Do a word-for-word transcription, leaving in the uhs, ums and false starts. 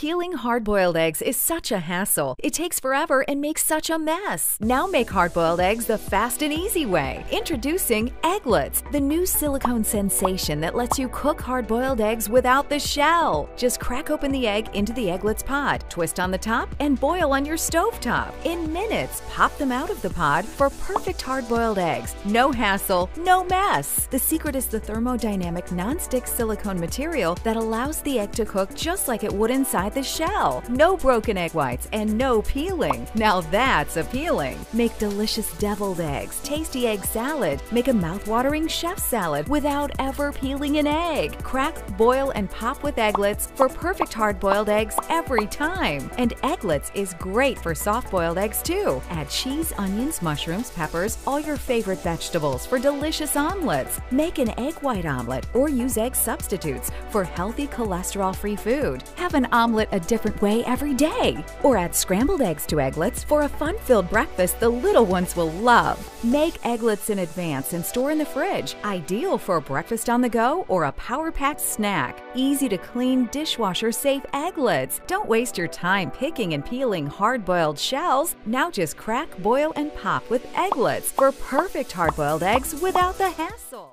Peeling hard-boiled eggs is such a hassle. It takes forever and makes such a mess. Now make hard-boiled eggs the fast and easy way. Introducing Egglets, the new silicone sensation that lets you cook hard-boiled eggs without the shell. Just crack open the egg into the Egglets pod, twist on the top, and boil on your stovetop. In minutes, pop them out of the pod for perfect hard-boiled eggs. No hassle, no mess. The secret is the thermodynamic non-stick silicone material that allows the egg to cook just like it would inside the shell. No broken egg whites and no peeling. Now that's appealing. Make delicious deviled eggs, tasty egg salad. Make a mouth-watering chef's salad without ever peeling an egg. Crack, boil, and pop with Egglets for perfect hard-boiled eggs every time. And Egglets is great for soft-boiled eggs too. Add cheese, onions, mushrooms, peppers, all your favorite vegetables for delicious omelets. Make an egg white omelet or use egg substitutes for healthy cholesterol-free food. Have an omelet a different way every day, or add scrambled eggs to Egglets for a fun-filled breakfast the little ones will love. Make Egglets in advance and store in the fridge, ideal for a breakfast on the go or a power-packed snack. Easy to clean, dishwasher-safe Egglets. Don't waste your time picking and peeling hard-boiled shells. Now just crack, boil, and pop with Egglets for perfect hard-boiled eggs without the hassle.